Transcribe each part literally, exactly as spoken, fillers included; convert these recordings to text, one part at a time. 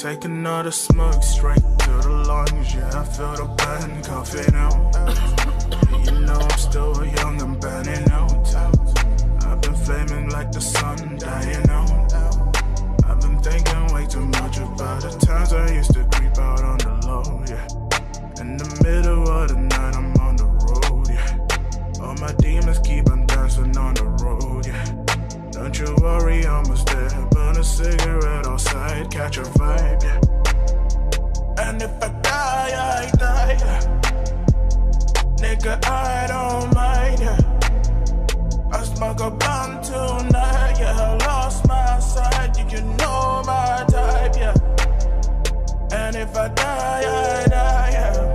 Take another smoke straight to the lungs. Yeah, I feel the pain coughing out. You know I'm still young and burning out. I've been flaming like the sun dying out. I've been thinking way too much about the times I used to creep out on the low, yeah. In the middle of the night I'm on the road, yeah. All my demons keep on dancing on the road, yeah. Don't you worry, I'm a step on a cigarette outside, catch a vibe, yeah. And if I die, I die, yeah. Nigga, I don't mind, yeah. I smoke a blunt tonight, yeah. I lost my sight, you can know my type, yeah. And if I die, I die, yeah.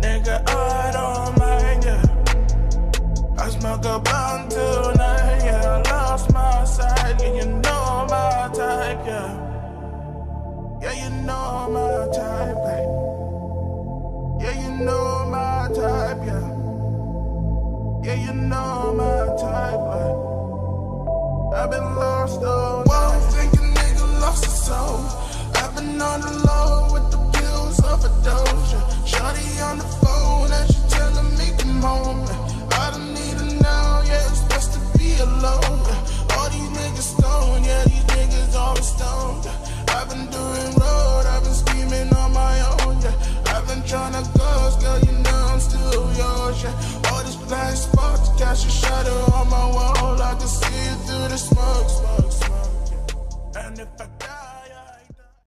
Nigga, I don't mind, yeah. I smoke a blunt tonight, yeah. I lost my sight, yeah, you know my type, yeah. Yeah, you know my type, yeah. Yeah, you know my type, yeah. Yeah, you know my type, yeah. I've been lost all night. Whoa, think a nigga lost his soul. I've been on the low with the pills of a doja. Shawty on the phone and she telling me come home. I don't need her now, yeah, it's best to be alone. All these niggas stoned, yeah, these niggas always stoned. I've been doing road, I've been scheming on my own, yeah. I've been trying to ghost, girl, you know I'm still yours, yeah. All these blind spots, catch a shadow on my wall. I can see it through the smoke, smoke, smoke, yeah. And if I